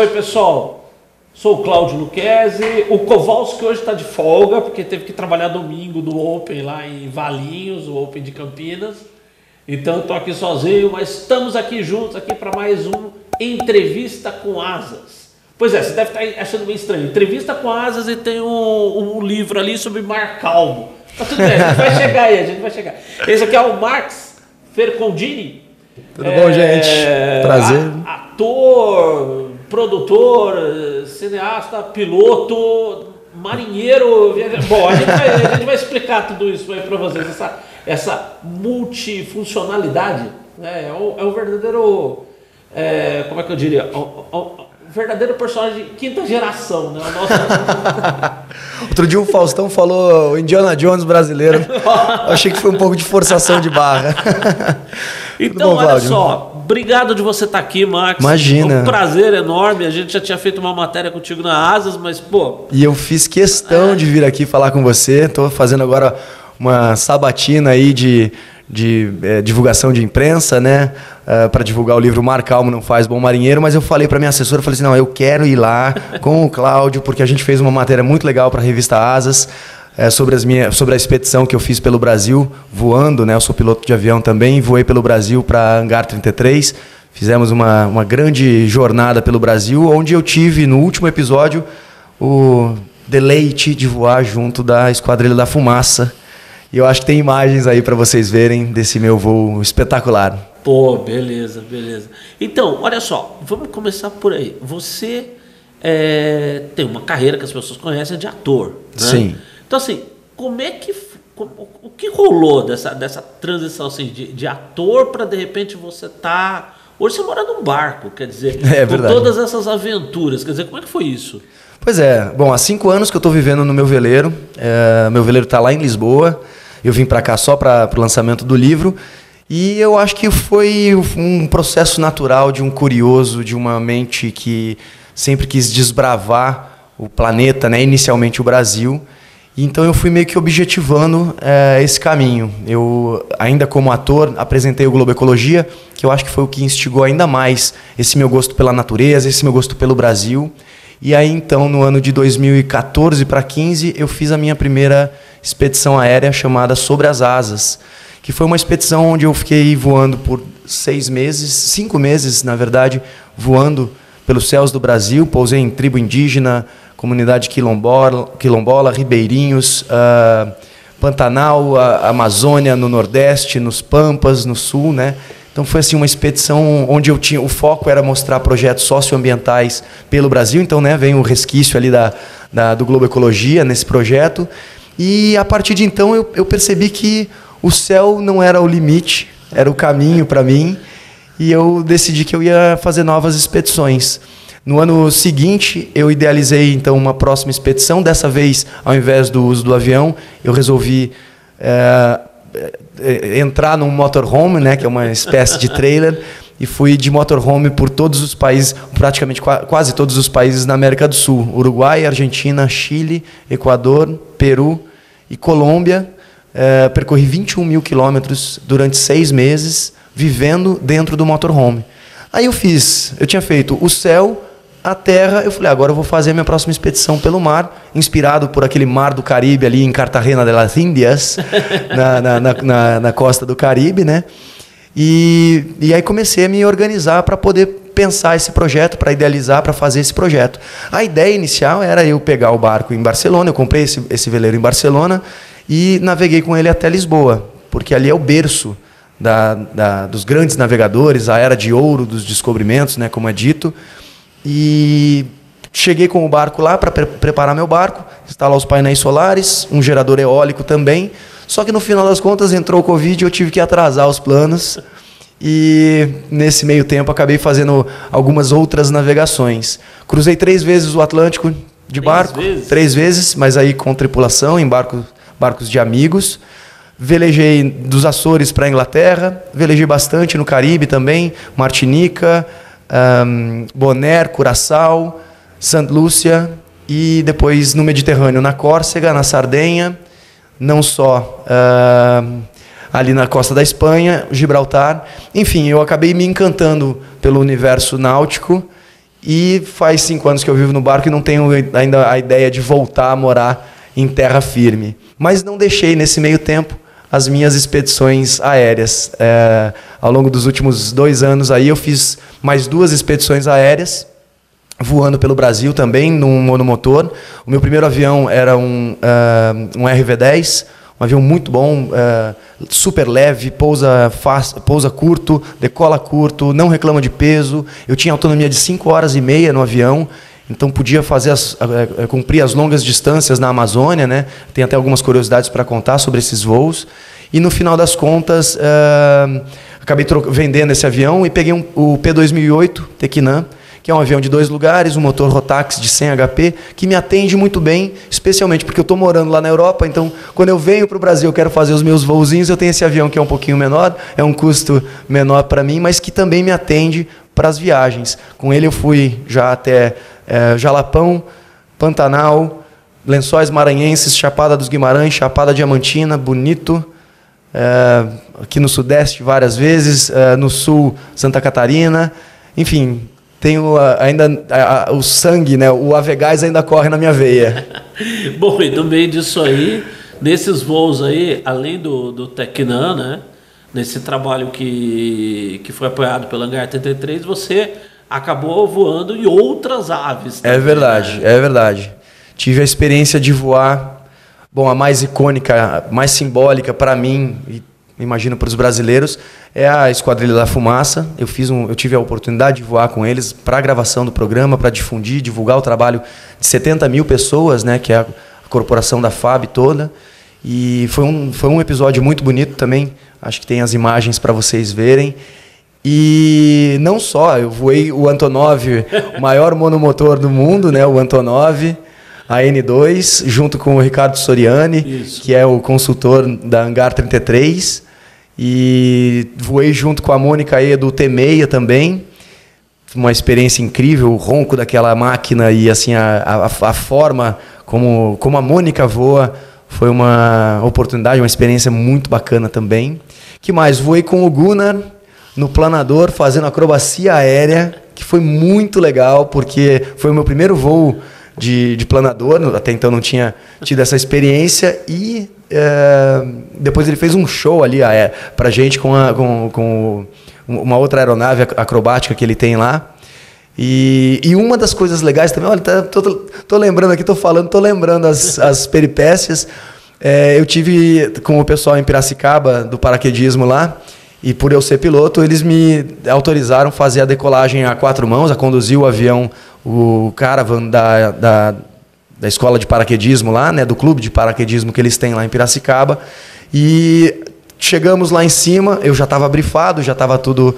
Oi, pessoal, sou o Cláudio Lucchesi. O Kowalski hoje está de folga, porque teve que trabalhar domingo no Open lá em Valinhos, o Open de Campinas. Então eu estou aqui sozinho, mas estamos aqui juntos, aqui para mais um Entrevista com Asas. Pois é, você deve estar achando meio estranho. Entrevista com Asas, e tem um livro ali sobre Mar Calmo. Tá tudo bem, a gente vai chegar aí, a gente vai chegar. Esse aqui é o Max Fercondini. Tudo bom, gente? Prazer. Ator, produtor, cineasta, piloto, marinheiro. Bom, a gente vai explicar tudo isso aí para vocês, essa multifuncionalidade, né? É um verdadeiro, como é que eu diria, um verdadeiro personagem de quinta geração, né? Outro dia o Faustão falou Indiana Jones brasileiro. Eu achei que foi um pouco de forçação de barra. Então, bom, olha, Cláudio, só, obrigado de você estar aqui, Max. Imagina. É um prazer enorme. A gente já tinha feito uma matéria contigo na Asas, mas, pô... E eu fiz questão de vir aqui falar com você. Estou fazendo agora uma sabatina aí de divulgação de imprensa, né? Para divulgar o livro Mar Calmo Não Faz Bom Marinheiro. Mas eu falei para minha assessora, falei assim, não, eu quero ir lá com o Cláudio, porque a gente fez uma matéria muito legal para a revista Asas. Sobre a expedição que eu fiz pelo Brasil, voando, né? Eu sou piloto de avião também, voei pelo Brasil para Hangar 33. Fizemos uma grande jornada pelo Brasil, onde eu tive, no último episódio, o deleite de voar junto da Esquadrilha da Fumaça. E eu acho que tem imagens aí para vocês verem desse meu voo espetacular. Pô, beleza, beleza. Então, olha só, vamos começar por aí. Você tem uma carreira que as pessoas conhecem de ator, né? Sim. Então, assim, o que rolou dessa transição assim, de ator para, de repente, você tá... Hoje você mora num barco, quer dizer, com todas essas aventuras. Quer dizer, como é que foi isso? Pois é. Bom, há 5 anos que eu tô vivendo no meu veleiro. Meu veleiro tá lá em Lisboa. Eu vim para cá só para o lançamento do livro. E eu acho que foi um processo natural de um curioso, de uma mente que sempre quis desbravar o planeta, né? Inicialmente o Brasil. Então eu fui meio que objetivando esse caminho. Eu, ainda como ator, apresentei o Globo Ecologia, que eu acho que foi o que instigou ainda mais esse meu gosto pela natureza, esse meu gosto pelo Brasil. E aí então, no ano de 2014 para 2015, eu fiz a minha primeira expedição aérea chamada Sobre as Asas, que foi uma expedição onde eu fiquei voando por 6 meses, 5 meses na verdade, voando pelos céus do Brasil. Pousei em tribo indígena, comunidade quilombola, ribeirinhos, Pantanal, Amazônia, no Nordeste, nos Pampas, no Sul, né? Então foi assim uma expedição onde eu tinha, o foco era mostrar projetos socioambientais pelo Brasil. Então, né, vem o resquício ali do Globo Ecologia nesse projeto. E a partir de então eu percebi que o céu não era o limite, era o caminho para mim. E eu decidi que eu ia fazer novas expedições. No ano seguinte, eu idealizei então uma próxima expedição. Dessa vez, ao invés do uso do avião, eu resolvi entrar num motorhome, né, que é uma espécie de trailer, e fui de motorhome por todos os países, praticamente quase todos os países na América do Sul: Uruguai, Argentina, Chile, Equador, Peru e Colômbia. Percorri 21 mil quilômetros durante 6 meses, vivendo dentro do motorhome. Aí eu tinha feito o céu, a terra. Eu falei, agora eu vou fazer a minha próxima expedição pelo mar, inspirado por aquele mar do Caribe ali em Cartagena de las Indias, na costa do Caribe, né? E aí comecei a me organizar para poder pensar esse projeto, para idealizar, para fazer esse projeto. A ideia inicial era eu pegar o barco em Barcelona. Eu comprei esse veleiro em Barcelona e naveguei com ele até Lisboa, porque ali é o berço dos grandes navegadores, a era de ouro dos descobrimentos, né, como é dito. E cheguei com o barco lá para preparar meu barco, instalar os painéis solares, um gerador eólico também. Só que no final das contas entrou o Covid e eu tive que atrasar os planos. E nesse meio tempo acabei fazendo algumas outras navegações. Cruzei 3 vezes o Atlântico de barco, 3 vezes, mas aí com tripulação, em barcos de amigos. Velejei dos Açores para a Inglaterra, velejei bastante no Caribe também, Martinica, Bonaire, Curaçao, Santa Lúcia, e depois no Mediterrâneo, na Córcega, na Sardenha, não só ali na costa da Espanha, Gibraltar. Enfim, eu acabei me encantando pelo universo náutico E faz 5 anos que eu vivo no barco e não tenho ainda a ideia de voltar a morar em terra firme. Mas não deixei, nesse meio tempo, as minhas expedições aéreas. Ao longo dos últimos 2 anos, aí, eu fiz mais 2 expedições aéreas, voando pelo Brasil também, num monomotor. O meu primeiro avião era um RV-10, um avião muito bom, super leve, pousa curto, decola curto, não reclama de peso. Eu tinha autonomia de 5h30 no avião, então podia fazer cumprir as longas distâncias na Amazônia, né? Tem até algumas curiosidades para contar sobre esses voos. E no final das contas, acabei vendendo esse avião e peguei o P2008 Tecnam, que é um avião de 2 lugares, um motor Rotax de 100 HP, que me atende muito bem, especialmente porque eu estou morando lá na Europa, então quando eu venho para o Brasil, eu quero fazer os meus voozinhos, eu tenho esse avião que é um pouquinho menor, é um custo menor para mim, mas que também me atende para as viagens. Com ele eu fui já até Jalapão, Pantanal, Lençóis Maranhenses, Chapada dos Guimarães, Chapada Diamantina, Bonito, aqui no Sudeste várias vezes, no Sul, Santa Catarina, enfim... Tenho ainda o sangue, né? O avegás ainda corre na minha veia. Bom, e no meio disso aí, nesses voos aí, além do Tecnam, né? Nesse trabalho que foi apoiado pelo Hangar 33, você acabou voando em outras aves. Também, é verdade, né? É verdade. Tive a experiência de voar, bom, a mais icônica, a mais simbólica para mim e imagino para os brasileiros, é a Esquadrilha da Fumaça. Eu tive a oportunidade de voar com eles para a gravação do programa, para difundir, divulgar o trabalho de 70 mil pessoas, né, que é a corporação da FAB toda. E foi um episódio muito bonito também. Acho que tem as imagens para vocês verem. E não só, eu voei o Antonov, o maior monomotor do mundo, né, o Antonov An-2, junto com o Ricardo Soriani, isso, que é o consultor da Hangar 33. E voei junto com a Mônica E do T6 também. Uma experiência incrível, o ronco daquela máquina e assim a forma como a Mônica voa. Foi uma oportunidade, uma experiência muito bacana também. Que mais? Voei com o Gunnar no planador, fazendo acrobacia aérea, que foi muito legal, porque foi o meu primeiro voo de planador. Até então não tinha tido essa experiência. E... depois ele fez um show ali pra gente com uma outra aeronave acrobática que ele tem lá. E uma das coisas legais também, olha, tô lembrando aqui, tô lembrando as peripécias. Eu tive com o pessoal em Piracicaba, do paraquedismo lá, e por eu ser piloto, eles me autorizaram a fazer a decolagem a 4 mãos, a conduzir o avião, o caravan da escola de paraquedismo lá, né, do clube de paraquedismo que eles têm lá em Piracicaba. E chegamos lá em cima, eu já estava brifado, já estava tudo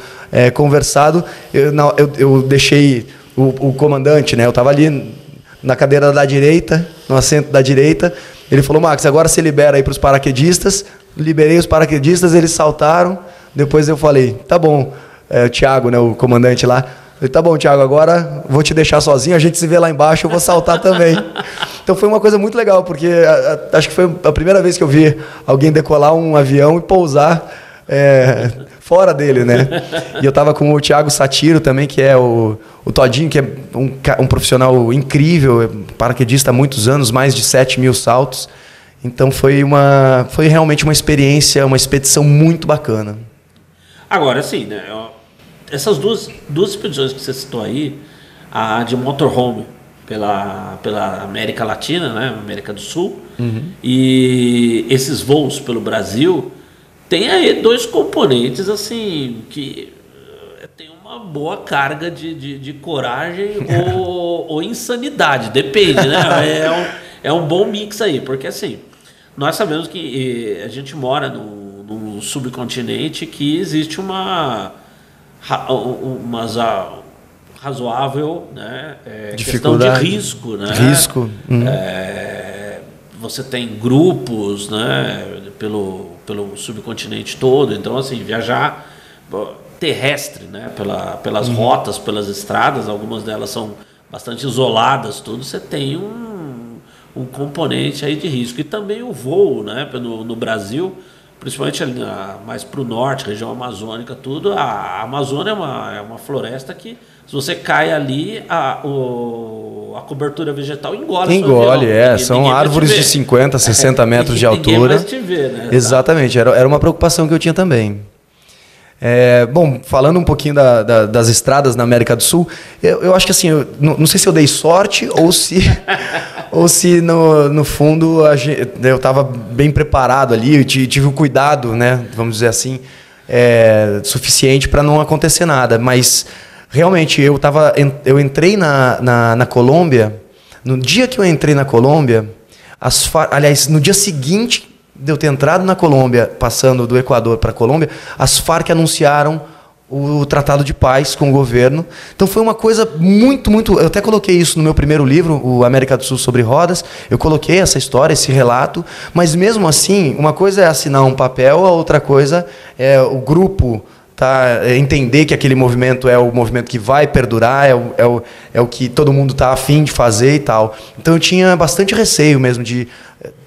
conversado. Eu deixei o comandante, né, eu estava ali na cadeira da direita, no assento da direita. Ele falou: Max, agora se libera aí para os paraquedistas. Liberei os paraquedistas, eles saltaram. Depois eu falei: tá bom, o Thiago, né, o comandante lá. Eu falei: tá bom, Thiago, agora vou te deixar sozinho, a gente se vê lá embaixo, eu vou saltar também. Então foi uma coisa muito legal, porque acho que foi a primeira vez que eu vi alguém decolar um avião e pousar fora dele, né? E eu estava com o Thiago Satiro também, que é o Todinho, que é um profissional incrível, paraquedista há muitos anos, mais de 7 mil saltos. Então foi realmente uma experiência, uma expedição muito bacana. Agora sim, né? Essas duas expedições que você citou aí, a de motorhome pela América Latina, né, América do Sul, uhum, e esses voos pelo Brasil, tem aí 2 componentes assim que tem uma boa carga de coragem ou insanidade, depende, né? É um bom mix aí, porque assim, nós sabemos que a gente mora num subcontinente que existe razoável, né, questão de risco, né? Risco. Uhum. Você tem grupos, né, pelo subcontinente todo, então assim, viajar terrestre, né, pelas uhum, rotas, pelas estradas, algumas delas são bastante isoladas, tudo, você tem um componente aí de risco. E também o voo, né, no Brasil, principalmente mais para o norte, região amazônica, tudo. A Amazônia é uma floresta que, se você cai ali, a cobertura vegetal engole. Engole, são árvores de 50, 60 metros de altura. Ninguém mais te vê, né? Exatamente, era uma preocupação que eu tinha também. Bom, falando um pouquinho das estradas na América do Sul, eu acho que assim, não sei se eu dei sorte ou se, no fundo eu estava bem preparado ali, eu tive o cuidado, né, vamos dizer assim, suficiente para não acontecer nada. Mas realmente eu entrei na Colômbia, no dia que eu entrei na Colômbia, aliás, no dia seguinte de eu ter entrado na Colômbia, passando do Equador para a Colômbia, as Farc anunciaram o Tratado de Paz com o governo. Então foi uma coisa muito, muito... Eu até coloquei isso no meu primeiro livro, o América do Sul sobre Rodas. Eu coloquei essa história, esse relato. Mas mesmo assim, uma coisa é assinar um papel, a outra coisa é o grupo entender que aquele movimento é o movimento que vai perdurar, é o que todo mundo está afim de fazer e tal. Então eu tinha bastante receio mesmo de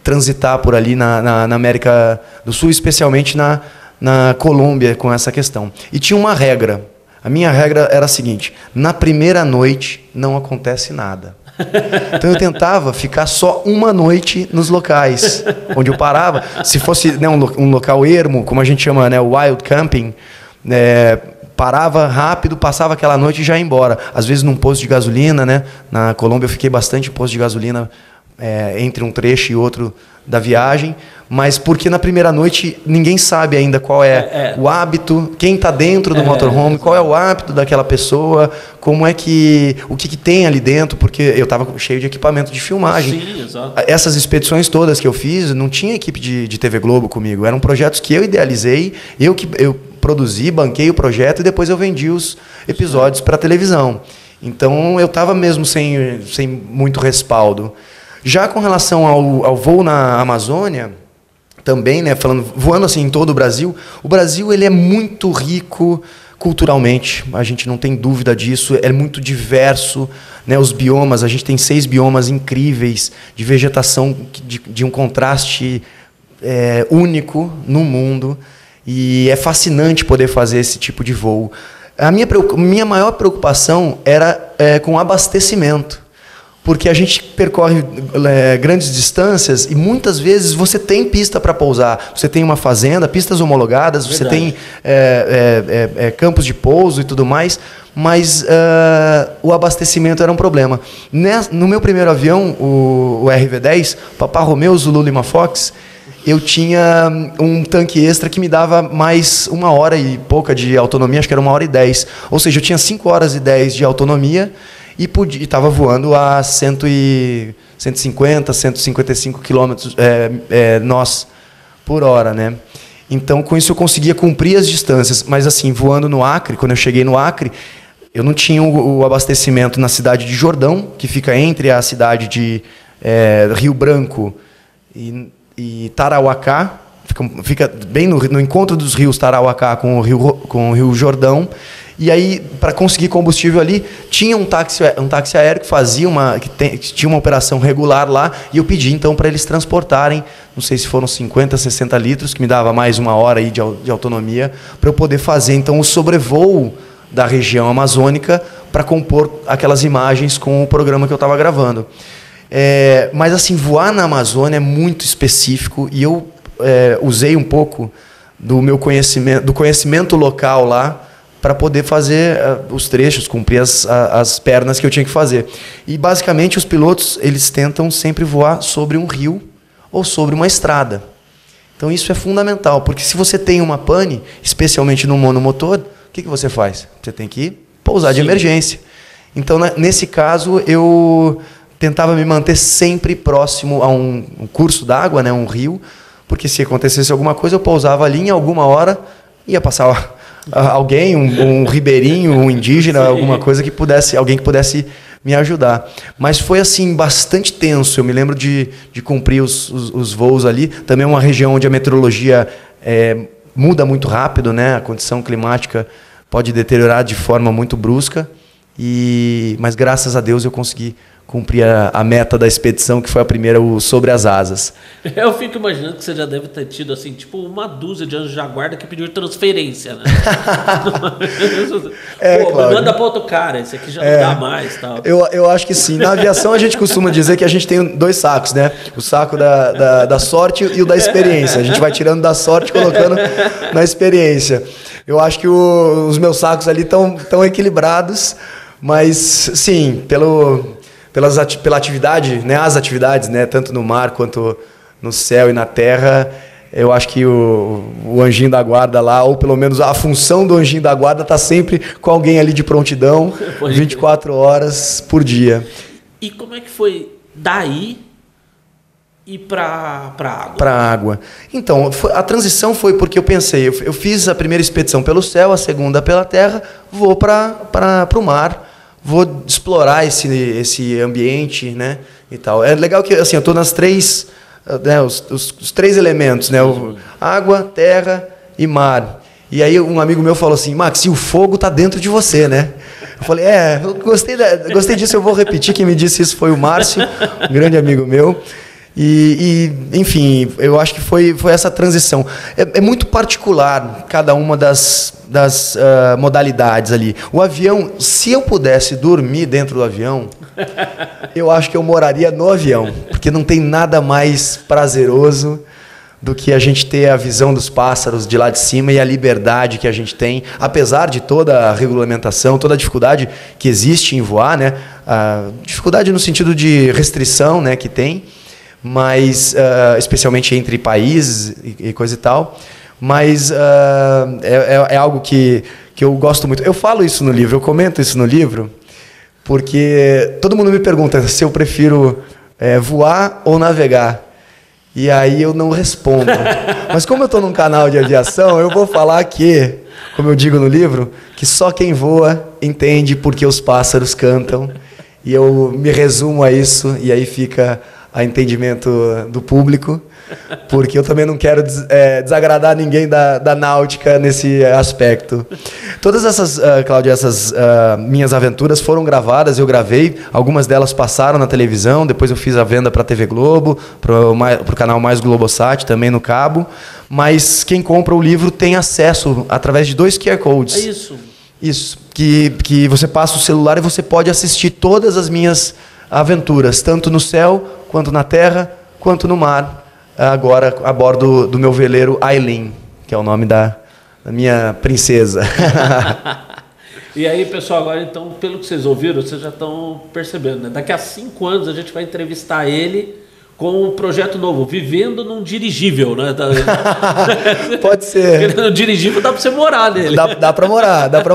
transitar por ali na América do Sul, especialmente na Colômbia, com essa questão. E tinha uma regra. A minha regra era a seguinte: na primeira noite não acontece nada. Então eu tentava ficar só uma noite nos locais onde eu parava. Se fosse, né, um local ermo, como a gente chama, né, wild camping, parava rápido, passava aquela noite e já ia embora. Às vezes num posto de gasolina, né? Na Colômbia eu fiquei bastante em posto de gasolina, entre um trecho e outro da viagem, mas porque na primeira noite ninguém sabe ainda qual é o hábito, quem está dentro do motorhome, qual é o hábito daquela pessoa, como é que, o que tem ali dentro, porque eu estava cheio de equipamento de filmagem. Sim, exato. Essas expedições todas que eu fiz, não tinha equipe de TV Globo comigo, eram projetos que eu idealizei, eu produzi, banquei o projeto e depois eu vendi os episódios para televisão. Então eu estava mesmo sem muito respaldo. Já com relação ao voo na Amazônia, também, né, voando assim em todo o Brasil ele é muito rico culturalmente, a gente não tem dúvida disso, é muito diverso, né, os biomas, a gente tem 6 biomas incríveis de vegetação, de um contraste único no mundo, e é fascinante poder fazer esse tipo de voo. A minha maior preocupação era com o abastecimento, porque a gente percorre grandes distâncias e muitas vezes você tem pista para pousar, você tem uma fazenda, pistas homologadas, você tem campos de pouso e tudo mais, mas o abastecimento era um problema. No meu primeiro avião, o RV-10, Papá Romeu, Zulu Lima Fox, eu tinha um tanque extra que me dava mais 1h e pouca de autonomia, acho que era 1h10. Ou seja, eu tinha 5h10 de autonomia, e estava voando a 150, 155 km nós por hora, né? Então, com isso eu conseguia cumprir as distâncias. Mas assim, voando no Acre, quando eu cheguei no Acre, eu não tinha o abastecimento na cidade de Jordão, que fica entre a cidade de Rio Branco e Tarauacá, fica bem no encontro dos rios Tarauacá com o Rio Jordão. E aí, para conseguir combustível ali, tinha um táxi aéreo que tinha uma operação regular lá, e eu pedi então para eles transportarem, não sei se foram 50, 60 litros, que me dava mais 1h aí de autonomia, para eu poder fazer então o sobrevoo da região amazônica para compor aquelas imagens com o programa que eu estava gravando. Mas assim, voar na Amazônia é muito específico, e eu usei um pouco do meu conhecimento local lá, para poder fazer os trechos, cumprir as pernas que eu tinha que fazer. E, basicamente, os pilotos eles tentam sempre voar sobre um rio ou sobre uma estrada. Então, isso é fundamental, porque se você tem uma pane, especialmente no monomotor, o que você faz? Você tem que pousar de emergência. Então, nesse caso, eu tentava me manter sempre próximo a um curso d'água, né, um rio, porque se acontecesse alguma coisa, eu pousava ali em alguma hora, ia passar... alguém, um ribeirinho, um indígena, sim, alguma coisa que pudesse, alguém que pudesse me ajudar. Mas foi assim bastante tenso. Eu me lembro de cumprir os voos ali. Também é uma região onde a meteorologia muda muito rápido, né? A condição climática pode deteriorar de forma muito brusca. Mas graças a Deus eu consegui cumprir a meta da expedição, que foi a primeira, o Sobre as Asas. Eu fico imaginando que você já deve ter tido, assim, tipo, uma dúzia de anjos de guarda que pediu transferência, né? Pô, claro. Manda para outro cara, esse aqui já não dá mais. Tal. Eu acho que sim. Na aviação a gente costuma dizer que a gente tem dois sacos, né? O saco da sorte e o da experiência. A gente vai tirando da sorte e colocando na experiência. Eu acho que os meus sacos ali estão tão equilibrados, mas, sim, pela atividade, né, as atividades, né, tanto no mar quanto no céu e na terra, eu acho que o anjinho da guarda lá, ou pelo menos a função do anjinho da guarda, está sempre com alguém ali de prontidão, 24 horas por dia. E como é que foi daí e para a água? Para a água. Então, a transição foi porque eu pensei, eu fiz a primeira expedição pelo céu, a segunda pela terra, vou para o mar. Vou explorar esse ambiente, né, e tal. É legal que, assim, eu estou nas três, né, os três elementos, né, água, terra e mar. E aí um amigo meu falou assim, Max, e o fogo está dentro de você, né? Eu falei, eu gostei disso, eu vou repetir. Quem me disse isso foi o Márcio, um grande amigo meu. E enfim, eu acho que foi essa transição. É muito particular cada uma das modalidades ali. O avião, se eu pudesse dormir dentro do avião, eu acho que eu moraria no avião, porque não tem nada mais prazeroso do que a gente ter a visão dos pássaros de lá de cima e a liberdade que a gente tem, apesar de toda a regulamentação, toda a dificuldade que existe em voar, né? A dificuldade no sentido de restrição, né, que tem, mas especialmente entre países e coisa e tal, mas é algo que eu gosto muito. Eu falo isso no livro, eu comento isso no livro, porque todo mundo me pergunta se eu prefiro voar ou navegar, e aí eu não respondo. Mas como eu estou num canal de aviação, eu vou falar que, como eu digo no livro, que só quem voa entende porque os pássaros cantam, e eu me resumo a isso, e aí fica a entendimento do público, porque eu também não quero desagradar ninguém da náutica nesse aspecto. Todas essas, Cláudio, essas minhas aventuras foram gravadas, eu gravei, algumas delas passaram na televisão, depois eu fiz a venda para a TV Globo, para o canal Mais Globosat, também no Cabo, mas quem compra o livro tem acesso através de 2 QR Codes. É isso. Isso, que você passa o celular e você pode assistir todas as minhas aventuras, tanto no céu, quanto na terra, quanto no mar, agora a bordo do meu veleiro Aileen, que é o nome da minha princesa. E aí, pessoal, agora então, pelo que vocês ouviram, vocês já estão percebendo, né? Daqui a 5 anos a gente vai entrevistar ele com um projeto novo, vivendo num dirigível, né? Pode ser. Porque no dirigível dá para você morar nele. Dá para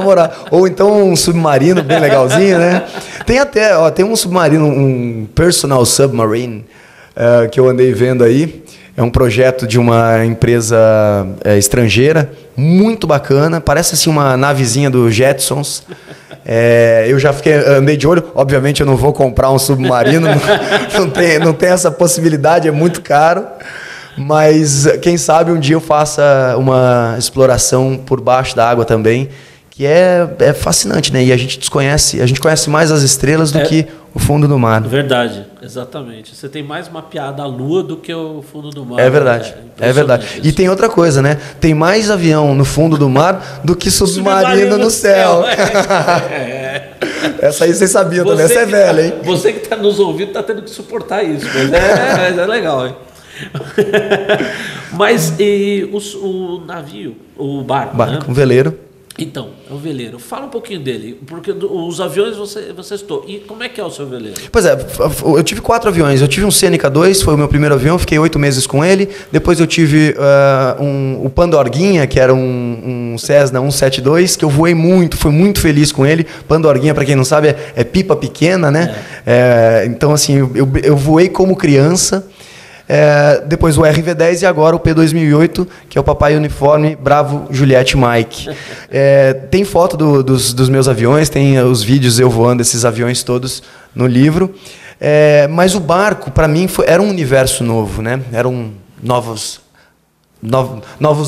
morar. Ou então um submarino bem legalzinho, né? Tem até, ó, tem um submarino, um personal submarine, que eu andei vendo aí. É um projeto de uma empresa estrangeira, muito bacana. Parece assim uma navezinha do Jetsons. Eu já andei de olho. Obviamente eu não vou comprar um submarino, não tem essa possibilidade, é muito caro. Mas quem sabe um dia eu faça uma exploração por baixo da água também, que é fascinante, né? E a gente conhece mais as estrelas do que o fundo do mar. Verdade, exatamente. Você tem mais mapeado a Lua do que o fundo do mar. É verdade, é verdade. Isso. E tem outra coisa, né? Tem mais avião no fundo do mar do que submarino no céu. Essa aí vocês sabiam também, essa é velha, hein? Você que está nos ouvindo está tendo que suportar isso, mas é legal, hein? Mas e o navio, o barco, né? Um veleiro. Então, é o veleiro. Fala um pouquinho dele, porque os aviões você estou. E como é que é o seu veleiro? Pois é, eu tive 4 aviões. Eu tive um CNK-2, foi o meu primeiro avião, fiquei 8 meses com ele. Depois eu tive o Pandorguinha, que era um Cessna 172, que eu voei muito, fui muito feliz com ele. Pandorguinha, para quem não sabe, é pipa pequena, né? Então, assim, eu voei como criança. Depois o RV-10 e agora o P2008, que é o Papai Uniforme Bravo Juliette Mike. Tem foto dos meus aviões, tem os vídeos eu voando esses aviões todos no livro. Mas o barco, para mim, era um universo novo, né? Eram novos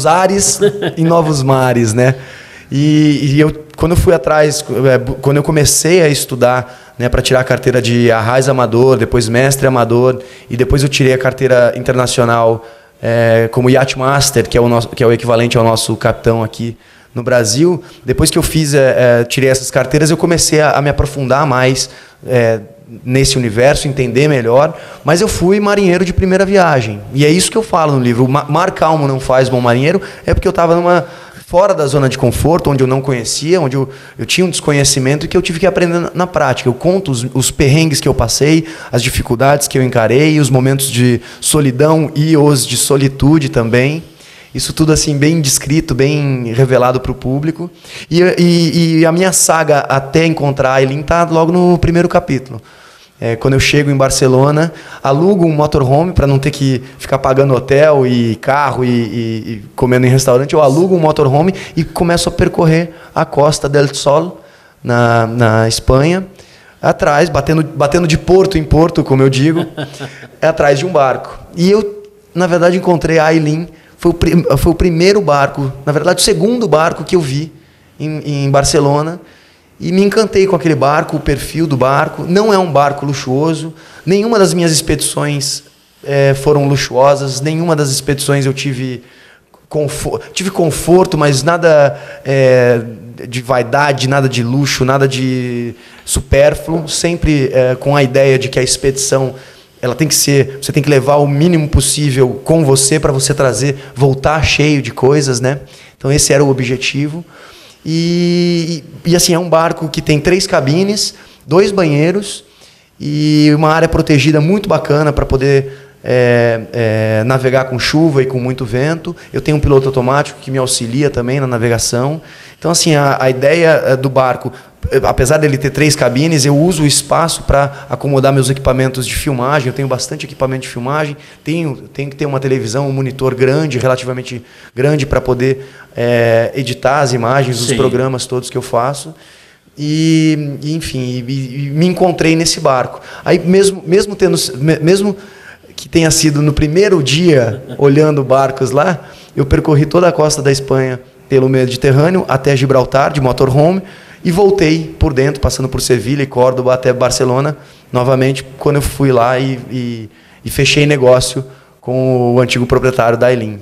ares e novos mares, né? E eu, quando eu fui atrás, quando eu comecei a estudar, né, para tirar a carteira de Arrais Amador, depois Mestre Amador, e depois eu tirei a carteira internacional como Yacht Master, que é, que é o equivalente ao nosso capitão aqui no Brasil. Depois que eu fiz, tirei essas carteiras, eu comecei a me aprofundar mais nesse universo, entender melhor, mas eu fui marinheiro de primeira viagem. E é isso que eu falo no livro. O Mar Calmo Não Faz Bom Marinheiro é porque eu estava fora da zona de conforto, onde eu não conhecia, onde eu tinha um desconhecimento que eu tive que aprender na prática. Eu conto os perrengues que eu passei, as dificuldades que eu encarei, os momentos de solidão e os de solitude também. Isso tudo assim bem descrito, bem revelado para o público. E a minha saga até encontrar a Aileen está logo no primeiro capítulo. Quando eu chego em Barcelona, alugo um motorhome para não ter que ficar pagando hotel e carro e comendo em restaurante. Eu alugo um motorhome e começo a percorrer a Costa del Sol, na Espanha, atrás, batendo de porto em porto, como eu digo, atrás de um barco. E eu, na verdade, encontrei a Aileen. Foi o primeiro barco, na verdade o segundo barco que eu vi em Barcelona, e me encantei com aquele barco, o perfil do barco. Não é um barco luxuoso, nenhuma das minhas expedições foram luxuosas, nenhuma das expedições eu tive conforto, mas nada de vaidade, nada de luxo, nada de supérfluo, sempre com a ideia de que a expedição... Ela tem que ser, você tem que levar o mínimo possível com você para você voltar cheio de coisas, né? Então esse era o objetivo. E assim, é um barco que tem 3 cabines, 2 banheiros e uma área protegida muito bacana para poder navegar com chuva e com muito vento. Eu tenho um piloto automático que me auxilia também na navegação. Então assim, a ideia do barco... Apesar dele ter 3 cabines, eu uso o espaço para acomodar meus equipamentos de filmagem. Eu tenho bastante equipamento de filmagem. Tenho que ter uma televisão, um monitor grande, relativamente grande, para poder editar as imagens, os programas todos que eu faço. E enfim, me encontrei nesse barco. Aí, mesmo que tenha sido no primeiro dia, olhando barcos lá, eu percorri toda a costa da Espanha pelo Mediterrâneo até Gibraltar, de motorhome. E voltei por dentro, passando por Sevilha e Córdoba até Barcelona, novamente, quando eu fui lá e fechei negócio com o antigo proprietário da Aileen.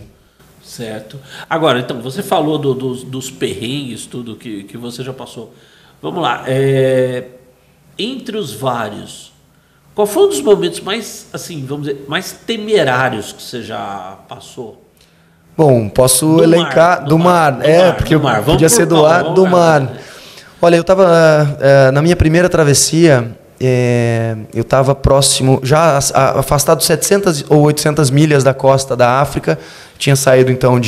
Certo. Agora, então, você falou dos perrengues, tudo que você já passou. Vamos lá. Entre os vários, qual foi um dos momentos mais, assim, vamos dizer, mais temerários que você já passou? Bom, posso elencar... Do mar. Podia ser do ar, do mar. Olha, eu estava na minha primeira travessia, eu estava próximo, já afastado 700 ou 800 milhas da costa da África. Tinha saído então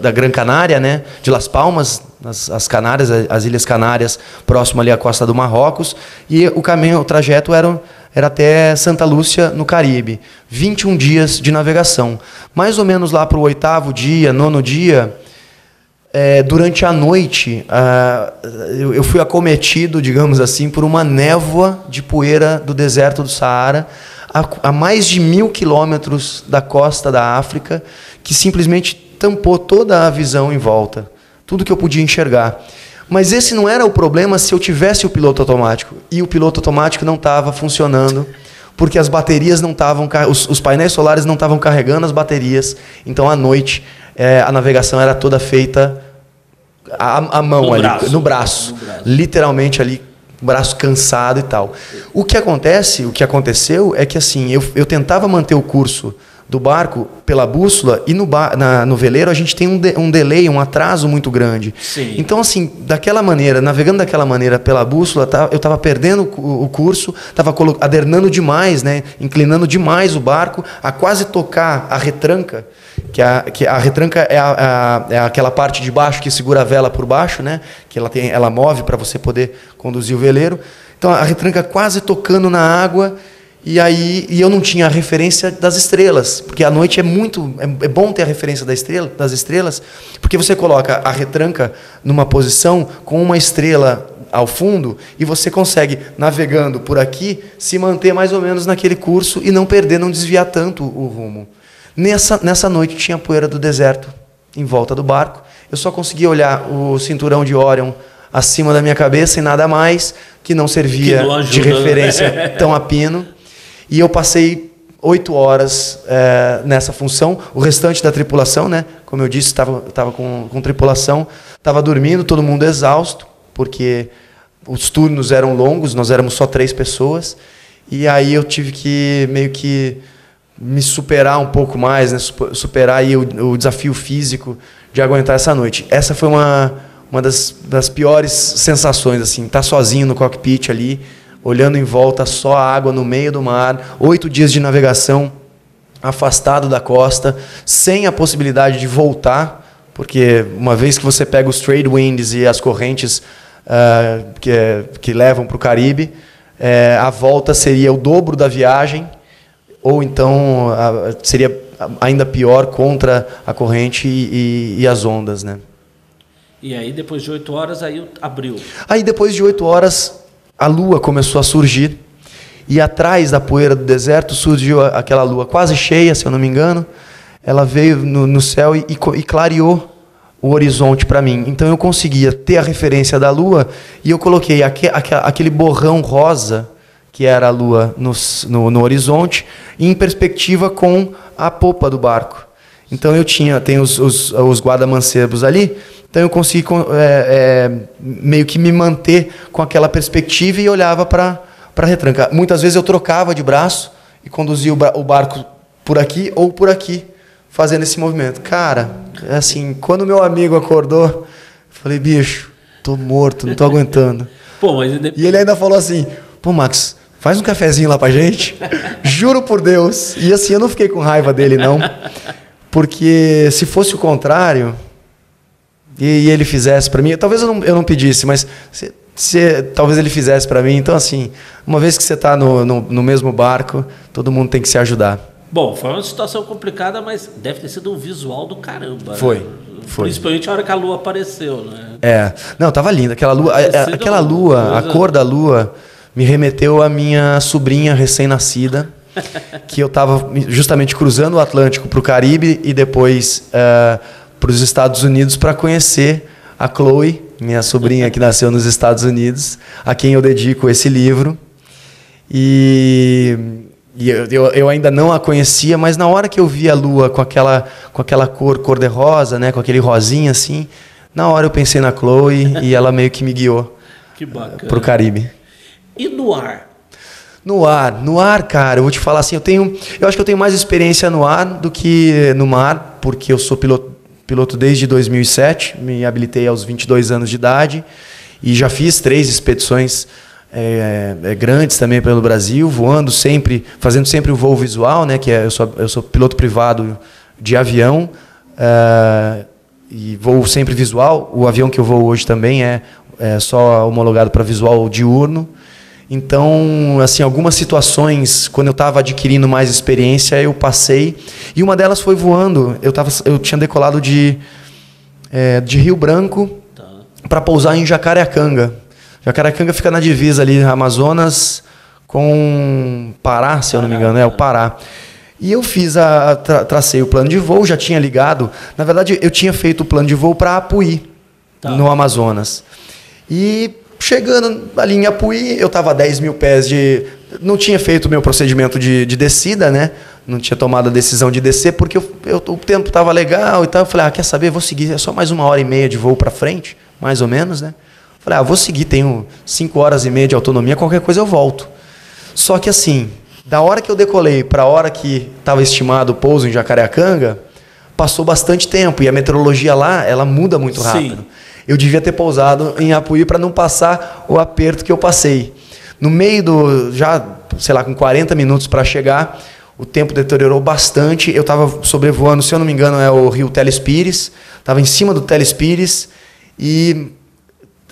da Gran Canária, né, de Las Palmas, as Canárias, as Ilhas Canárias, próximo ali à costa do Marrocos, e o trajeto era até Santa Lúcia, no Caribe. 21 dias de navegação. Mais ou menos lá para o 8º dia, 9º dia, durante a noite, eu fui acometido, digamos assim, por uma névoa de poeira do deserto do Saara, a mais de 1000 quilômetros da costa da África, que simplesmente tampou toda a visão em volta, tudo que eu podia enxergar. Mas esse não era o problema se eu tivesse o piloto automático, e o piloto automático não estava funcionando, porque as baterias não estavam, os painéis solares não estavam carregando as baterias, então à noite... a navegação era toda feita à mão, no braço, literalmente ali, braço cansado e tal. O que aconteceu é que assim, eu tentava manter o curso do barco pela bússola, e no veleiro a gente tem um delay, um atraso muito grande. Sim. Então assim, daquela maneira, navegando daquela maneira pela bússola, eu estava perdendo o curso, estava adernando demais, né, inclinando demais o barco a quase tocar a retranca, que a retranca é aquela parte de baixo que segura a vela por baixo, né, que ela move para você poder conduzir o veleiro. Então a retranca quase tocando na água. E eu não tinha a referência das estrelas, porque à noite é bom ter a referência das estrelas, porque você coloca a retranca numa posição com uma estrela ao fundo e você consegue, navegando por aqui, se manter mais ou menos naquele curso e não perder, não desviar tanto o rumo. Nessa noite tinha poeira do deserto em volta do barco. Eu eu só conseguia olhar o cinturão de Orion acima da minha cabeça e nada mais, que não servia de referência tão a pino. E eu passei 8 horas nessa função. O restante da tripulação, né, como eu disse, estava com tripulação, estava dormindo, todo mundo exausto, porque os turnos eram longos, nós éramos só 3 pessoas. E aí eu tive que meio que me superar um pouco mais, né, superar aí o desafio físico de aguentar essa noite. Essa foi uma das piores sensações, assim, estar sozinho no cockpit ali, olhando em volta, só a água no meio do mar, 8 dias de navegação, afastado da costa, sem a possibilidade de voltar, porque uma vez que você pega os trade winds e as correntes que levam para o Caribe, a volta seria o dobro da viagem, ou então seria ainda pior contra a corrente e as ondas, né? E aí, depois de 8 horas, aí abriu. Aí, depois de 8 horas... a lua começou a surgir, e atrás da poeira do deserto surgiu aquela lua quase cheia, se eu não me engano. Ela veio no céu e clareou o horizonte para mim. Então eu conseguia ter a referência da lua, e eu coloquei aquele borrão rosa, que era a lua no horizonte, em perspectiva com a popa do barco. Então eu tenho os guarda-mancebos ali, então eu consegui meio que me manter com aquela perspectiva e olhava para a retranca. Muitas vezes eu trocava de braço e conduzia o barco por aqui ou por aqui, fazendo esse movimento. Cara, assim, quando meu amigo acordou, eu falei, bicho, tô morto, não tô aguentando. Pô, mas depois... E ele ainda falou assim, pô, Max, faz um cafezinho lá pra gente. Juro por Deus. E assim, eu não fiquei com raiva dele, não. Porque se fosse o contrário, e ele fizesse para mim, talvez eu não pedisse, mas talvez ele fizesse para mim. Então, assim, uma vez que você está no mesmo barco, todo mundo tem que se ajudar. Bom, foi uma situação complicada, mas deve ter sido um visual do caramba. Foi, né? Foi. Principalmente a hora que a lua apareceu, né? É, não, tava linda. Aquela lua, a cor da lua, me remeteu à minha sobrinha recém-nascida, que eu estava justamente cruzando o Atlântico para o Caribe e depois para os Estados Unidos para conhecer a Chloe, minha sobrinha que nasceu nos Estados Unidos, a quem eu dedico esse livro. E eu ainda não a conhecia, mas na hora que eu vi a lua com aquela cor de rosa, né, com aquele rosinha assim, na hora eu pensei na Chloe e ela meio que me guiou para o Caribe. E no ar? No ar, cara, eu vou te falar assim, eu acho que eu tenho mais experiência no ar do que no mar, porque eu sou piloto desde 2007, me habilitei aos 22 anos de idade e já fiz 3 expedições grandes também pelo Brasil, voando sempre, fazendo sempre o voo visual, né? Que eu sou piloto privado de avião e voo sempre visual. O avião que eu voo hoje também é só homologado para visual diurno. Então, assim, algumas situações, quando eu estava adquirindo mais experiência, eu passei. E uma delas foi voando. Eu tinha decolado de Rio Branco para pousar em Jacareacanga. Jacareacanga fica na divisa ali, Amazonas com Pará, se eu não me engano. É o Pará. E eu fiz tracei o plano de voo, já tinha ligado. Na verdade, eu tinha feito o plano de voo para Apuí, no Amazonas. E... chegando ali em Apuí, eu estava a 10 mil pés de... Não tinha feito o meu procedimento de descida, né? Não tinha tomado a decisão de descer, porque o tempo estava legal e tal. Eu falei, quer saber? Vou seguir. É só mais 1h30 de voo para frente, mais ou menos, né? Falei, vou seguir. Tenho 5h30 de autonomia. Qualquer coisa eu volto. Só que assim, da hora que eu decolei para a hora que estava estimado o pouso em Jacareacanga, passou bastante tempo. E a meteorologia lá, ela muda muito rápido. Sim. Eu devia ter pousado em Apuí para não passar o aperto que eu passei. No meio sei lá, com 40 minutos para chegar, o tempo deteriorou bastante. Eu estava sobrevoando, se eu não me engano, é o rio Telespires. Estava em cima do Telespires e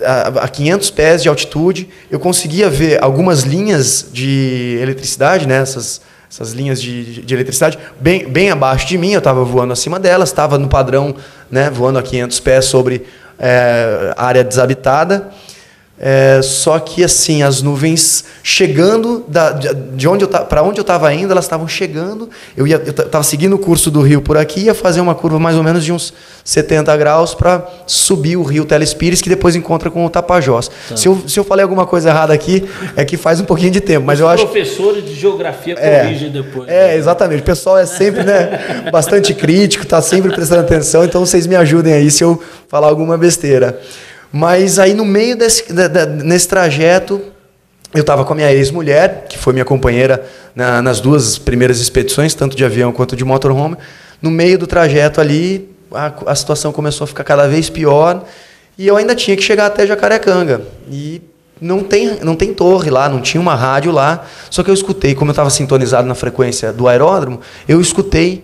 a 500 pés de altitude, eu conseguia ver algumas linhas de eletricidade, né? Essas linhas de eletricidade, bem abaixo de mim. Eu estava voando acima delas, estava no padrão, né? Voando a 500 pés sobre... área desabitada, Só que assim, as nuvens chegando para onde eu estava indo, elas estavam chegando. Eu estava seguindo o curso do rio por aqui, ia fazer uma curva mais ou menos de uns 70 graus para subir o rio Telespires, que depois encontra com o Tapajós. Tá. Se eu falei alguma coisa errada aqui, é que faz um pouquinho de tempo, mas eu acho... Professores de geografia corrigem depois. É, exatamente. O pessoal é sempre, né, bastante crítico, está sempre prestando atenção, então vocês me ajudem aí se eu falar alguma besteira. Mas aí no meio nesse trajeto, eu estava com a minha ex-mulher, que foi minha companheira nas duas primeiras expedições, tanto de avião quanto de motorhome. No meio do trajeto ali, a situação começou a ficar cada vez pior, e eu ainda tinha que chegar até Jacarecanga. E não tem torre lá, não tinha uma rádio lá, só que eu escutei, como eu estava sintonizado na frequência do aeródromo, eu escutei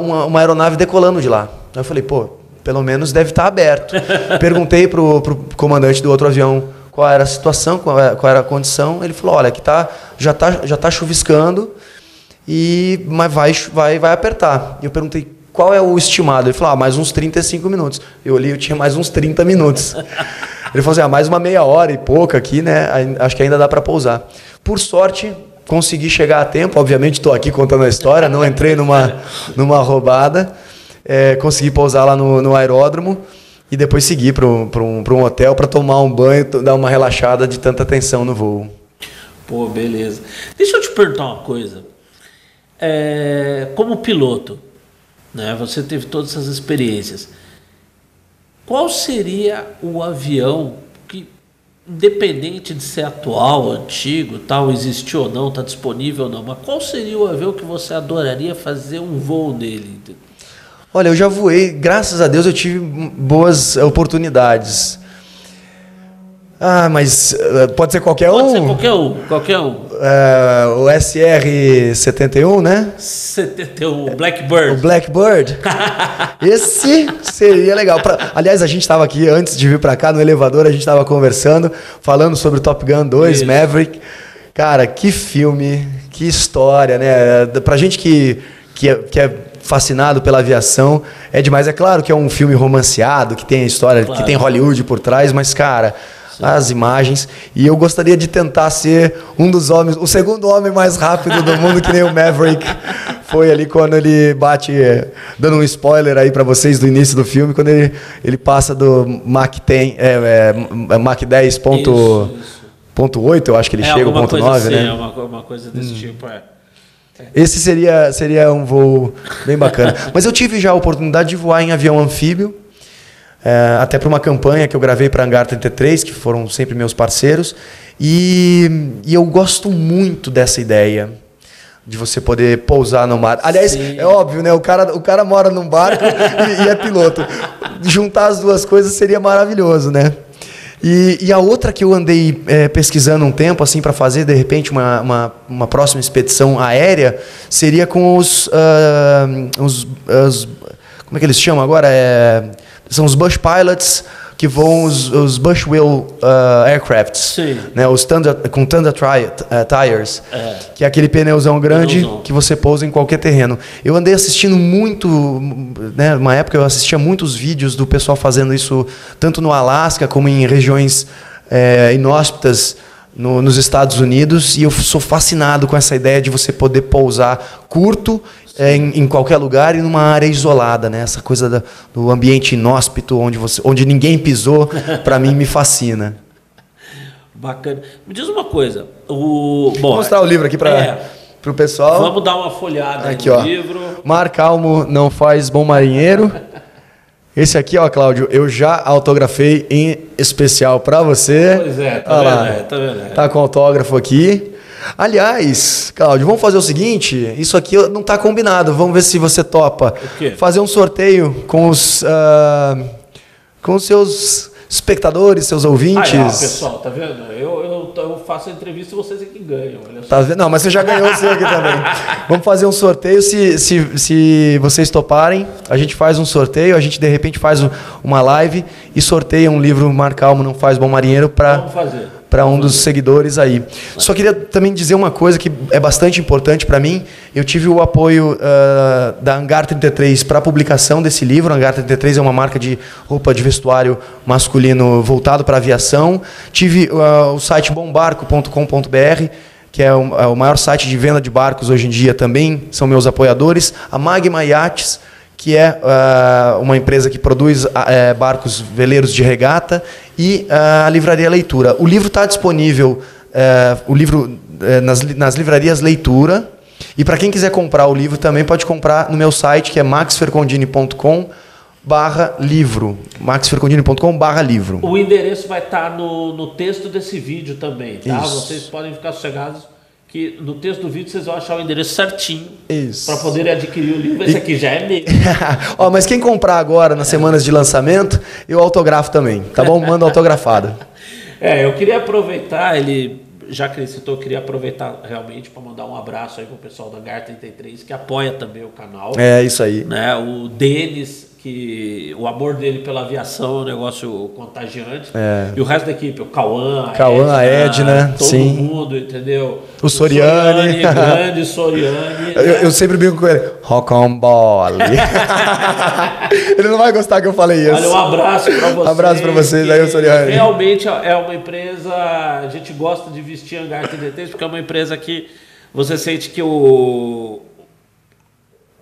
uma aeronave decolando de lá. Aí eu falei, pô... Pelo menos deve estar aberto. Perguntei para o comandante do outro avião qual era a situação, qual era a condição. Ele falou, olha, aqui já tá chuviscando, mas vai apertar. E eu perguntei, qual é o estimado? Ele falou, mais uns 35 minutos. Eu olhei, eu tinha mais uns 30 minutos. Ele falou assim, mais uma meia hora e pouca aqui, né? Acho que ainda dá para pousar. Por sorte, consegui chegar a tempo. Obviamente, estou aqui contando a história, não entrei numa roubada. Consegui pousar lá no aeródromo e depois seguir para um hotel para tomar um banho, dar uma relaxada de tanta tensão no voo. Pô, beleza. Deixa eu te perguntar uma coisa. Como piloto, né, você teve todas essas experiências. Qual seria o avião que, independente de ser atual, antigo, tal, existiu ou não, está disponível ou não, mas qual seria o avião que você adoraria fazer um voo nele? Olha, eu já voei, graças a Deus eu tive boas oportunidades. Ah, mas pode ser qualquer um? Pode ser qualquer um, qualquer um. O SR-71, né? 71, o Blackbird. O Blackbird. Esse seria legal. Aliás, a gente estava aqui, antes de vir para cá, no elevador, a gente estava conversando, falando sobre o Top Gun 2, isso. Maverick. Cara, que filme, que história, né? Pra gente que é fascinado pela aviação, é demais. É claro que é um filme romanceado, que tem a história, claro, que tem Hollywood por trás, mas, cara, sim, as imagens... E eu gostaria de tentar ser um dos homens, o segundo homem mais rápido do mundo, que nem o Maverick foi ali quando ele bate... Dando um spoiler aí para vocês do início do filme, quando ele passa do Mach 10.8, eu acho que ele chega, ao ponto 9, assim, né? É uma coisa desse tipo, Esse seria um voo bem bacana. Mas eu tive já a oportunidade de voar em avião anfíbio, até para uma campanha que eu gravei para Hangar 33, que foram sempre meus parceiros, e eu gosto muito dessa ideia de você poder pousar no mar. Aliás, sim, é óbvio, né? O cara mora num barco e é piloto. Juntar as duas coisas seria maravilhoso, né? E a outra que eu andei pesquisando um tempo assim para fazer, de repente, uma próxima expedição aérea, seria com os como é que eles chamam agora? São os Bush Pilots, que voam os Bushwheel Aircrafts, né? Os Tundra Tires, que é aquele pneuzão grande que você pousa em qualquer terreno. Eu andei assistindo muito, né? Uma época eu assistia muitos vídeos do pessoal fazendo isso, tanto no Alasca como em regiões inóspitas nos Estados Unidos, e eu sou fascinado com essa ideia de você poder pousar curto, em qualquer lugar e numa área isolada, né? Essa coisa do ambiente inóspito, onde ninguém pisou, para mim me fascina. Bacana. Me diz uma coisa. Vou mostrar o livro aqui para o pessoal. Vamos dar uma folhada aqui, no livro. Mar Calmo Não Faz Bom Marinheiro. Esse aqui, ó, Cláudio, eu já autografei em especial para você. Pois é, tá vendo? Tá com autógrafo aqui. Aliás, Cláudio, vamos fazer o seguinte, isso aqui não está combinado, vamos ver se você topa. O quê? Fazer um sorteio com os seus espectadores, seus ouvintes. Ah, pessoal, tá vendo? Eu faço a entrevista e vocês é que ganham. Olha só. Tá vendo? Não, mas você já ganhou o seu aqui também. Vamos fazer um sorteio, se vocês toparem, a gente faz um sorteio, a gente de repente faz uma live e sorteia um livro Mar Calmo Não Faz Bom Marinheiro para para um dos seguidores aí. Só queria também dizer uma coisa que é bastante importante para mim. Eu tive o apoio da Hangar 33 para a publicação desse livro. A Hangar 33 é uma marca de roupa de vestuário masculino voltado para aviação. Tive o site bombarco.com.br, que é o maior site de venda de barcos hoje em dia também, são meus apoiadores. A Magma Yates, que é uma empresa que produz barcos veleiros de regata, e a Livraria Leitura. O livro está disponível nas livrarias Leitura, e para quem quiser comprar o livro também pode comprar no meu site, que é maxfercondini.com/livro, maxfercondini.com/livro. O endereço vai estar no texto desse vídeo também, tá? Isso. Vocês podem ficar sossegados que no texto do vídeo vocês vão achar o endereço certinho para poderem adquirir o livro. Esse aqui já é meu. Ó, mas quem comprar agora, nas semanas de lançamento, eu autografo também, tá bom? Manda autografada. Eu queria aproveitar, já que ele citou, eu queria aproveitar realmente para mandar um abraço aí pro pessoal da Hangar 33, que apoia também o canal. É, isso aí. Né? O Denis, que o amor dele pela aviação é um negócio contagiante. É. E o resto da equipe, o Cauã, a Edna, todo mundo, entendeu? O Soriani. O grande Soriani. Eu sempre brinco com ele. Rocambole. Ele não vai gostar que eu falei isso. Olha, um abraço para vocês. Um abraço para vocês, aí o Soriani. Realmente é uma empresa, a gente gosta de vestir Hangar 33, porque é uma empresa que você sente que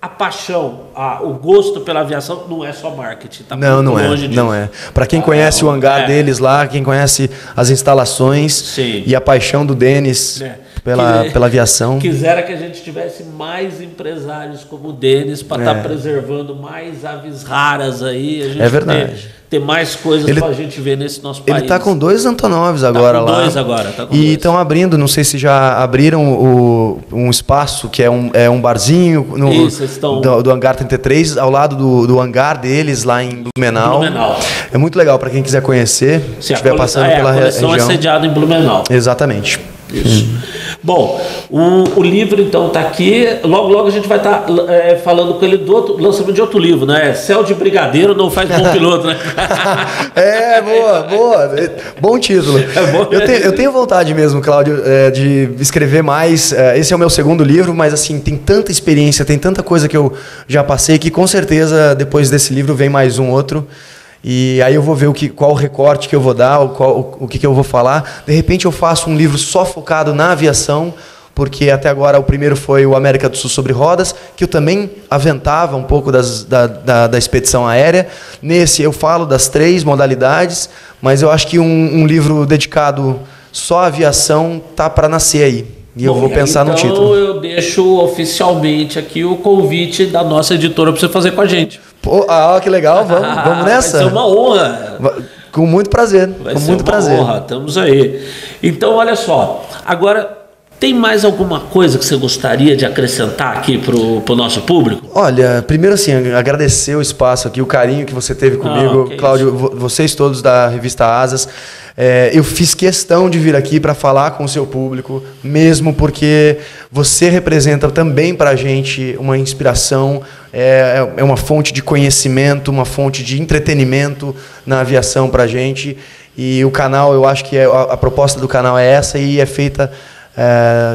a paixão, o gosto pela aviação não é só marketing, tá? Não é. Para quem conhece o hangar deles lá, quem conhece as instalações e a paixão do Denis pela aviação. Quisera que a gente tivesse mais empresários como o Denis para estar preservando mais aves raras aí. A gente ter mais coisas para a gente ver nesse nosso país. Ele está com dois Antonovs agora lá. E estão abrindo, não sei se já abriram um espaço que é um barzinho do Hangar 33, ao lado do hangar deles, lá em Blumenau. É muito legal para quem quiser conhecer, se estiver passando pela região. A coleção é sediada em Blumenau. Exatamente. Isso. Bom, o livro então está aqui. Logo a gente vai estar falando com ele do lançamento de outro livro, né? Céu de Brigadeiro não faz bom piloto, né? Boa. Bom título. Eu tenho vontade mesmo, Cláudio, de escrever mais. Esse é o meu segundo livro, mas assim, tem tanta experiência, tem tanta coisa que eu já passei, que com certeza depois desse livro vem mais um outro. E aí eu vou ver qual recorte que eu vou dar, o que eu vou falar. De repente eu faço um livro só focado na aviação, porque até agora o primeiro foi o América do Sul sobre rodas, que eu também aventava um pouco da expedição aérea. Nesse eu falo das três modalidades, mas eu acho que um livro dedicado só à aviação tá para nascer aí. E eu vou pensar no título. Então eu deixo oficialmente aqui o convite da nossa editora para você fazer com a gente. Pô, que legal, vamos nessa? Vai ser uma honra. Com muito prazer. Vai ser uma honra, estamos aí. Então, olha só, agora tem mais alguma coisa que você gostaria de acrescentar aqui para o nosso público? Olha, primeiro assim, agradecer o espaço aqui, o carinho que você teve comigo, Cláudio, vocês todos da revista Asas. Eu fiz questão de vir aqui para falar com o seu público, mesmo porque você representa também para a gente uma inspiração, é uma fonte de conhecimento, uma fonte de entretenimento na aviação para a gente. E o canal, eu acho que a proposta do canal é essa e é feita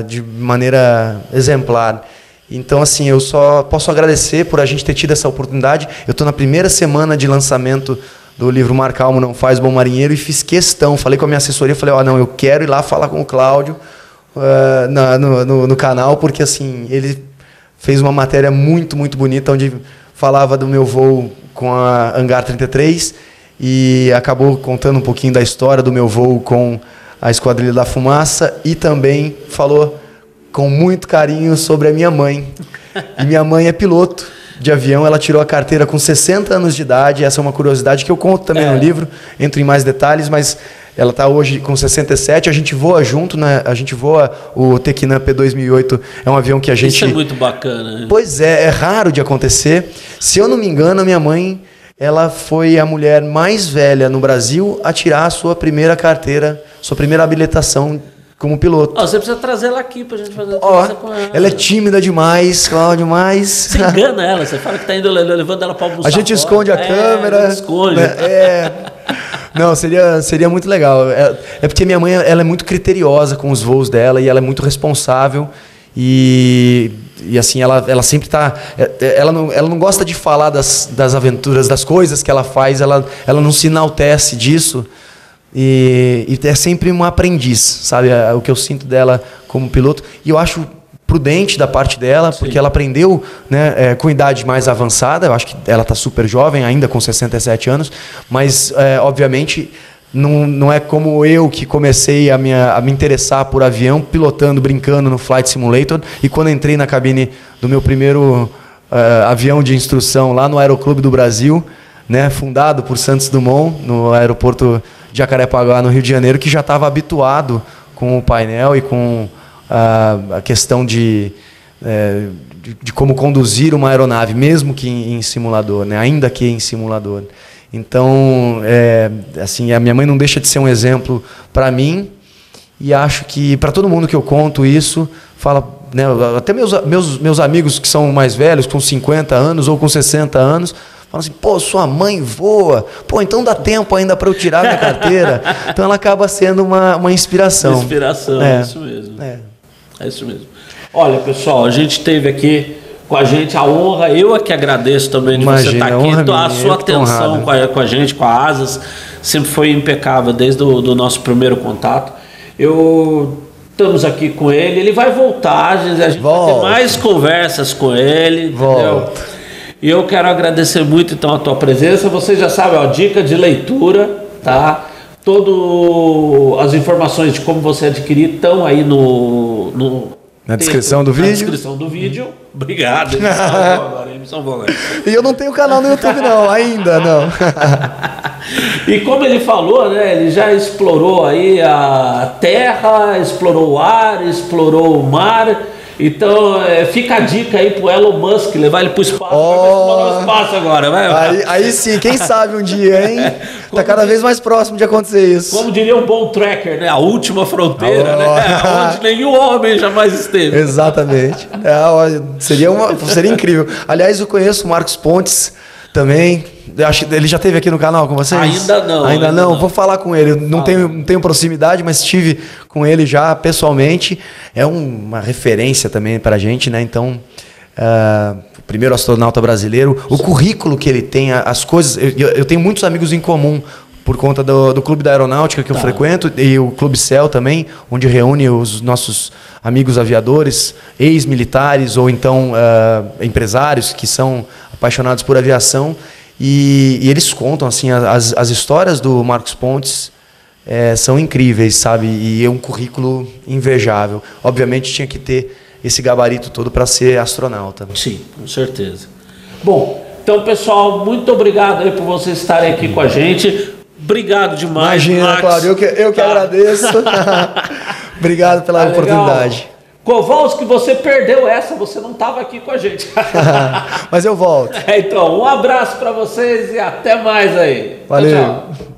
de maneira exemplar. Então, assim, eu só posso agradecer por a gente ter tido essa oportunidade. Eu estou na primeira semana de lançamento do livro Mar Calmo Não Faz Bom Marinheiro, e fiz questão, falei com a minha assessoria, falei, não, eu quero ir lá falar com o Cláudio no canal, porque assim, ele fez uma matéria muito, muito bonita, onde falava do meu voo com a Hangar 33, e acabou contando um pouquinho da história do meu voo com a Esquadrilha da Fumaça, e também falou com muito carinho sobre a minha mãe. E minha mãe é piloto de avião, ela tirou a carteira com 60 anos de idade, essa é uma curiosidade que eu conto também no livro, entro em mais detalhes, mas ela está hoje com 67, a gente voa junto, né? A gente voa o Tecnam P2008, é um avião que a gente... Isso é muito bacana. Né? Pois é, é raro de acontecer. Se eu não me engano, a minha mãe, ela foi a mulher mais velha no Brasil a tirar a sua primeira carteira, sua primeira habilitação como piloto. Você precisa trazer ela aqui pra gente fazer uma conversa com ela. Ela é tímida demais, Cláudio, mas... Você engana ela, você fala que tá indo levando ela pra almoçar. A gente esconde a câmera. Esconde. Não, seria muito legal. É porque minha mãe, ela é muito criteriosa com os voos dela e ela é muito responsável. E assim, ela sempre está... Ela não gosta de falar das aventuras, das coisas que ela faz. Ela não se enaltece disso. E é sempre uma aprendiz, sabe? O que eu sinto dela como piloto. E eu acho prudente da parte dela, porque ela aprendeu, né, com idade mais avançada. Eu acho que ela está super jovem, ainda com 67 anos. Mas, obviamente... Não é como eu que comecei a me interessar por avião, pilotando, brincando no Flight Simulator. E quando entrei na cabine do meu primeiro avião de instrução lá no Aeroclube do Brasil, né, fundado por Santos Dumont, no aeroporto de Jacarepaguá, no Rio de Janeiro, que já estava habituado com o painel e com a questão de como conduzir uma aeronave, mesmo que em simulador, né, ainda que em simulador. Então, assim, a minha mãe não deixa de ser um exemplo para mim, e acho que para todo mundo que eu conto isso, fala, né, até meus amigos que são mais velhos, com 50 anos ou com 60 anos, falam assim, pô, sua mãe voa, pô, então dá tempo ainda para eu tirar minha carteira. Então ela acaba sendo uma inspiração. Inspiração, é isso mesmo. É isso mesmo. Olha, pessoal, a gente teve aqui... com a gente, a honra, eu é que agradeço também de você estar aqui, a sua atenção com a gente, com a Asas, sempre foi impecável, desde o nosso primeiro contato. Estamos aqui com ele vai voltar, a gente vai ter mais conversas com ele, entendeu? E eu quero agradecer muito, então, a tua presença. Você já sabe, ó, dica de leitura, tá? Todas as informações de como você adquirir estão aí na descrição do vídeo? Na descrição do vídeo. Obrigado. E eu não tenho canal no YouTube, não. Ainda não. E como ele falou, né? Ele já explorou aí a terra, explorou o ar, explorou o mar. Então, fica a dica aí pro Elon Musk, levar ele pro espaço. Vai explorar o espaço agora, vai. Aí sim, quem sabe um dia, hein? Tá cada vez mais próximo de acontecer isso. Como diria um bom tracker, né? A última fronteira, né? Onde nenhum homem jamais esteve. Exatamente. Seria incrível. Aliás, eu conheço o Marcos Pontes também. Acho que ele já esteve aqui no canal com vocês? Ainda não. Vou falar com ele. Não tenho proximidade, mas estive com ele já pessoalmente. É uma referência também para a gente, né? Então, o primeiro astronauta brasileiro, o currículo que ele tem, as coisas. Eu tenho muitos amigos em comum por conta do Clube da Aeronáutica que eu frequento, e o Clube Céu também, onde reúne os nossos amigos aviadores, ex-militares ou então empresários que são apaixonados por aviação. E eles contam, assim, as histórias do Marcos Pontes são incríveis, sabe? E é um currículo invejável. Obviamente tinha que ter esse gabarito todo para ser astronauta. Sim, com certeza. Bom, então, pessoal, muito obrigado aí por vocês estarem aqui com a gente. Obrigado demais, Max. Imagina, Cláudio, eu que agradeço. Obrigado pela oportunidade. Kowalski, você perdeu essa, você não estava aqui com a gente. Mas eu volto. Então, um abraço para vocês e até mais aí. Valeu. Tchau, tchau.